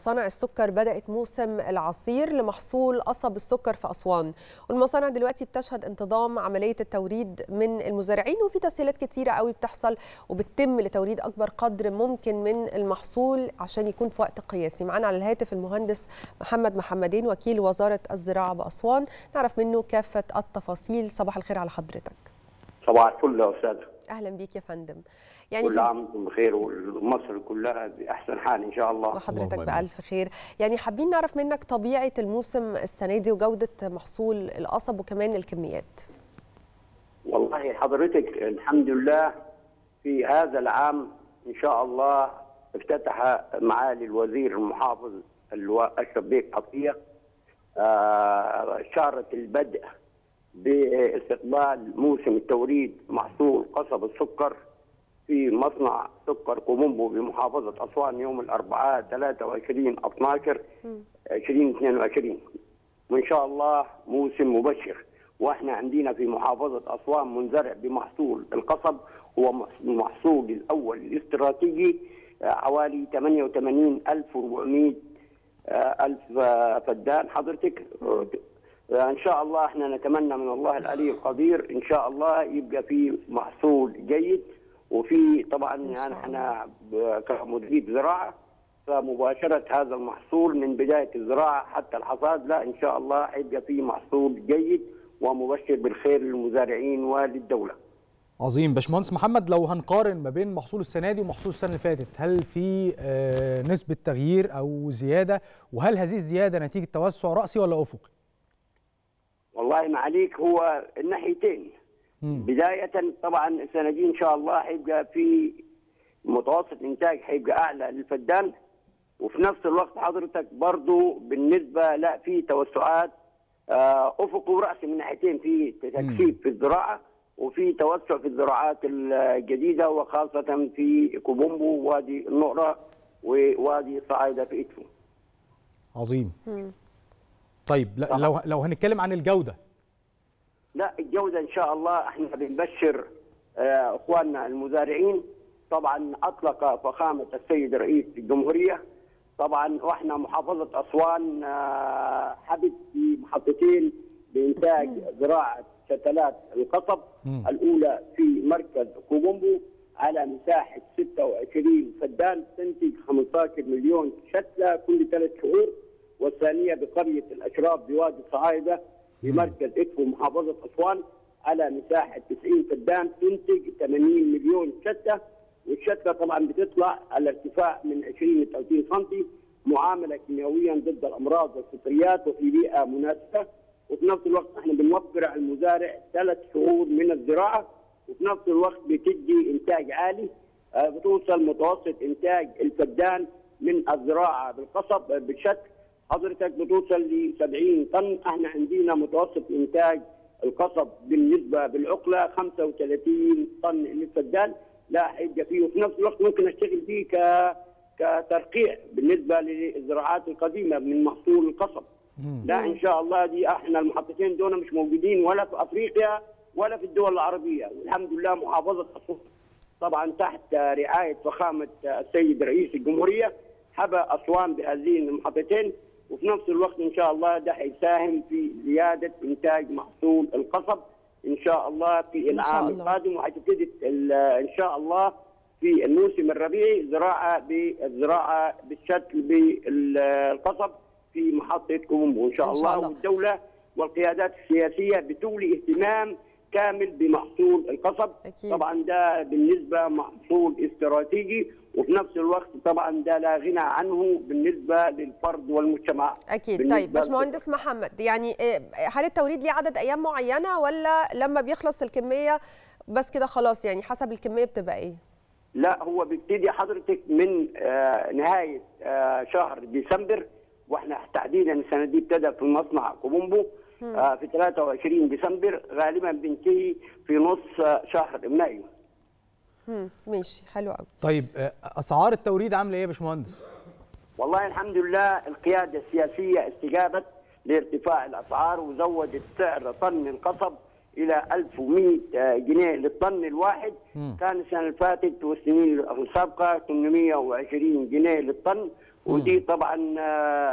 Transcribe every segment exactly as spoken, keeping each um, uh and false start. مصانع السكر بدأت موسم العصير لمحصول قصب السكر في أسوان، والمصانع دلوقتي بتشهد انتظام عملية التوريد من المزارعين، وفي تسهيلات كتيرة قوي بتحصل وبتتم لتوريد أكبر قدر ممكن من المحصول عشان يكون في وقت قياسي. معانا على الهاتف المهندس محمد محمدين وكيل وزارة الزراعة بأسوان، نعرف منه كافة التفاصيل. صباح الخير على حضرتك. صباح الفل يا أستاذة. اهلا بيك يا فندم. يعني كل عام وانتم بخير ومصر كلها باحسن حال ان شاء الله. وحضرتك بالف خير. يعني حابين نعرف منك طبيعه الموسم السنه دي وجوده محصول القصب وكمان الكميات. والله حضرتك الحمد لله في هذا العام ان شاء الله افتتح معالي الوزير المحافظ اشرف بيك عطيه اشاره البدء باستقبال موسم التوريد محصول قصب السكر في مصنع سكر كوم أمبو بمحافظه اسوان يوم الاربعاء ثلاثة وعشرين اثناشر ألفين واثنين وعشرين، وان شاء الله موسم مبشر. واحنا عندنا في محافظه اسوان منزرع بمحصول القصب، هو المحصول الاول الاستراتيجي، حوالي ثمانية وثمانين ألف وأربعمائة ألف فدان حضرتك. ان شاء الله احنا نتمنى من الله العلي القدير ان شاء الله يبقى في محصول جيد. وفي طبعا احنا كمدير زراعه فمباشره هذا المحصول من بدايه الزراعه حتى الحصاد، لا ان شاء الله يبقى في محصول جيد ومبشر بالخير للمزارعين وللدوله. عظيم. باشمهندس محمد، لو هنقارن ما بين محصول السنه دي ومحصول السنه اللي فاتت، هل في نسبه تغيير او زياده؟ وهل هذه الزياده نتيجه توسع راسي ولا افقي؟ والله ما عليك، هو الناحيتين. مم. بداية طبعا السنة دي إن شاء الله هيبقى في متوسط إنتاج هيبقى أعلى للفدان، وفي نفس الوقت حضرتك برضو بالنسبة لا في توسعات آه أفق ورأسي من ناحيتين، في تكثيف في الزراعة وفي توسع في الزراعات الجديدة، وخاصة في كوم أمبو ووادي النوره ووادي صعيدة في إدفو. عظيم. مم. طيب لو لو هنتكلم عن الجوده، لا الجوده ان شاء الله احنا بنبشر اخواننا المزارعين. طبعا اطلق فخامه السيد رئيس الجمهوريه طبعا، واحنا محافظه اسوان حبت في محطتين بانتاج زراعه شتلات القصب، الاولى في مركز كوم أمبو على مساحه ستة وعشرين فدان تنتج خمسة عشر مليون شتله كل ثلاث شهور، والثانيه بقريه الاشراف بوادي صعايده بمركز إدفو محافظه اسوان على مساحه تسعين فدان تنتج ثمانين مليون شتله، والشتله طبعا بتطلع على ارتفاع من عشرين إلى ثلاثين سم، معامله كيميائيا ضد الامراض والسطريات وفي بيئه مناسبه. وفي نفس الوقت احنا بنوفر على المزارع ثلاث شهور من الزراعه، وفي نفس الوقت بتدي انتاج عالي، بتوصل متوسط انتاج الفدان من الزراعه بالقصب بالشتل حضرتك بتوصل ل سبعين طن. احنا عندنا متوسط انتاج القصب بالنسبه بالعقله خمسة وثلاثين طن للفدان، لا هيبقى فيه، وفي نفس الوقت ممكن اشتغل بيه ك كترقيع بالنسبه للزراعات القديمه من محصول القصب. لا ان شاء الله دي احنا المحطتين دول مش موجودين ولا في افريقيا ولا في الدول العربيه، والحمد لله محافظه اسوان طبعا تحت رعايه فخامه السيد رئيس الجمهوريه حبى اسوان بهذه المحطتين، وفي نفس الوقت ان شاء الله ده هيساهم في زياده انتاج محصول القصب ان شاء الله في العام القادم. وهتبتدي ان شاء الله في الموسم الربيعي زراعه بالزراعه بالشتل بالقصب في محطه كوم أمبو ان شاء الله. والدوله والقيادات السياسيه بتولي اهتمام كامل بمحصول القصب. أكيد. طبعا ده بالنسبه محصول استراتيجي، وفي نفس الوقت طبعا ده لا غنى عنه بالنسبه للفرد والمجتمع. اكيد. طيب باشمهندس محمد، يعني هل التوريد ليه عدد ايام معينه ولا لما بيخلص الكميه بس كده خلاص؟ يعني حسب الكميه بتبقى ايه؟ لا هو بيبتدي حضرتك من آه نهايه آه شهر ديسمبر، واحنا تحديدا السنه دي ابتدى في مصنع كوم أمبو آه في ثلاثة وعشرين ديسمبر، غالبا بينتهي في نص آه شهر مايو. امم ماشي، حلو قوي. طيب اسعار التوريد عامله ايه يا باشمهندس؟ والله الحمد لله القياده السياسيه استجابت لارتفاع الاسعار وزودت سعر طن القصب الى ألف ومائة جنيه للطن الواحد. مم. كان السنه اللي فاتت والسنين السابقه ثمانمائة وعشرين جنيه للطن، ودي طبعا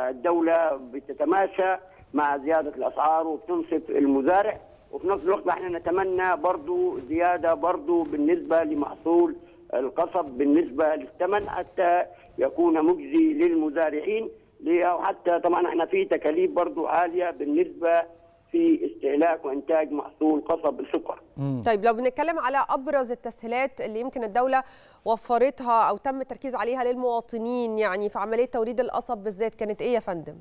الدوله بتتماشى مع زياده الاسعار وبتنصف المزارع، وفي نفس الوقت احنا نتمنى برضو زياده برضو بالنسبه لمحصول القصب بالنسبه للثمن حتى يكون مجزي للمزارعين، او حتى طبعا احنا في تكاليف برضو عاليه بالنسبه في استهلاك وانتاج محصول قصب السكر. طيب لو بنتكلم على ابرز التسهيلات اللي يمكن الدوله وفرتها او تم التركيز عليها للمواطنين يعني في عمليه توريد القصب بالذات كانت ايه يا فندم؟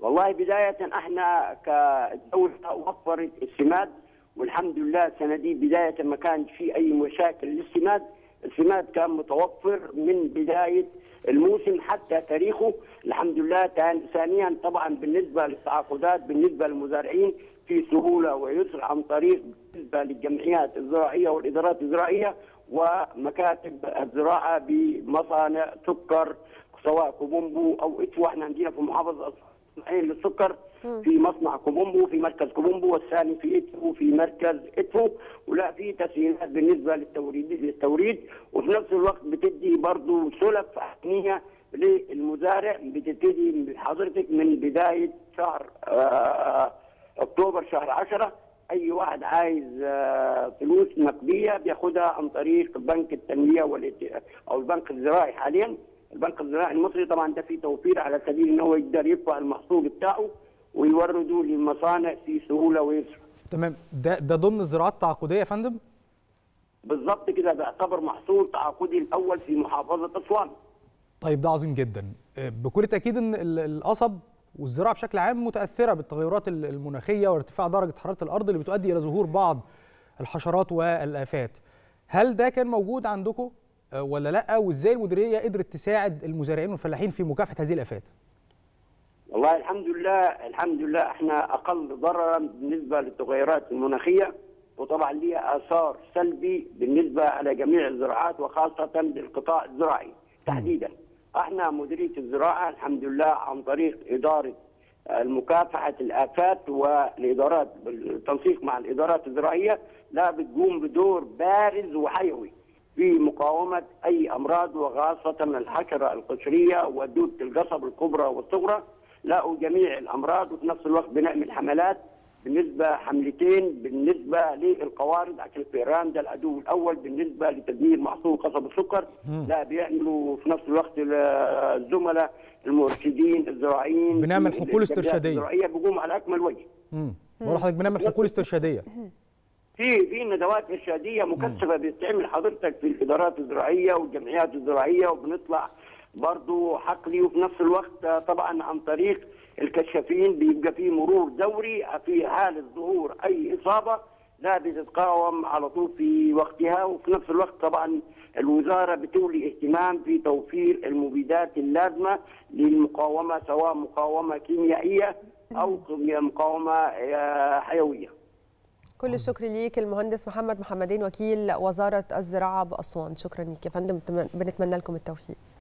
والله بدايه احنا كدوله وفرت السماد، والحمد لله السنه دي بدايه ما كانش في اي مشاكل للسماد، السماد كان متوفر من بدايه الموسم حتى تاريخه الحمد لله. ثانيا طبعا بالنسبه للتعاقدات بالنسبه للمزارعين في سهوله ويسر عن طريق بالنسبه للجمعيات الزراعيه والادارات الزراعيه ومكاتب الزراعه بمصانع سكر سواء كوم أمبو او إدفو. احنا عندنا في محافظه صناعيين للسكر في مصنع كوم أمبو، في مركز كوم أمبو، والثاني في إدفو في مركز إدفو، ولا في تسهيلات بالنسبه للتوريد للتوريد وفي نفس الوقت بتدي برضه سلف اهميه للمزارع. بتبتدي حضرتك من بدايه شهر آه اكتوبر شهر عشرة اي واحد عايز آه فلوس نقديه بياخدها عن طريق بنك التنميه والات... او البنك الزراعي. حاليا البنك الزراعي المصري طبعا ده فيه توفير على سبيل ان هو يقدر يدفع المحصول بتاعه ويورده للمصانع في سهوله ويسر. تمام، ده ده ضمن الزراعات التعاقديه يا فندم؟ بالظبط كده، بيعتبر محصول تعاقدي الاول في محافظه اسوان. طيب ده عظيم جدا، بكل تاكيد ان القصب والزراعه بشكل عام متاثره بالتغيرات المناخيه وارتفاع درجه حراره الارض اللي بتؤدي الى ظهور بعض الحشرات والافات. هل ده كان موجود عندكم ولا لا؟ وازاي المديريه قدرت تساعد المزارعين والفلاحين في مكافحه هذه الافات؟ والله الحمد لله الحمد لله احنا اقل ضررا بالنسبه للتغيرات المناخيه، وطبعا ليها اثار سلبي بالنسبه على جميع الزراعات وخاصه للقطاع الزراعي تحديدا. احنا مديريه الزراعه الحمد لله عن طريق اداره مكافحه الافات والادارات بالتنسيق مع الادارات الزراعيه لا بتقوم بدور بارز وحيوي في مقاومه اي امراض وخاصه الحشره القشريه ودوده القصب الكبرى والصغرى، لا وجميع الامراض. وفي نفس الوقت بنعمل حملات بالنسبه حملتين بالنسبه للقوارض عشان الفئران ده العدو الاول بالنسبه لتدمير محصول قصب السكر. لا بيعملوا في نفس الوقت الزملاء المرشدين الزراعيين بنعمل حقول استرشاديه الزراعيه بيقوم على اكمل وجه. امم حضرتك بنعمل حقول استرشاديه في في ندوات ارشاديه مكثفه بتتعمل حضرتك في الادارات الزراعيه والجمعيات الزراعيه، وبنطلع برضه حقلي. وفي نفس الوقت طبعا عن طريق الكشافين بيبقى في مرور دوري في حاله ظهور اي اصابه لا بتتقاوم على طول في وقتها. وفي نفس الوقت طبعا الوزاره بتولي اهتمام في توفير المبيدات اللازمه للمقاومه سواء مقاومه كيميائيه او مقاومه حيويه. كل الشكر ليك المهندس محمد محمدين وكيل وزاره الزراعه باسوان، شكرا ليك يا فندم، بنتمنى لكم التوفيق.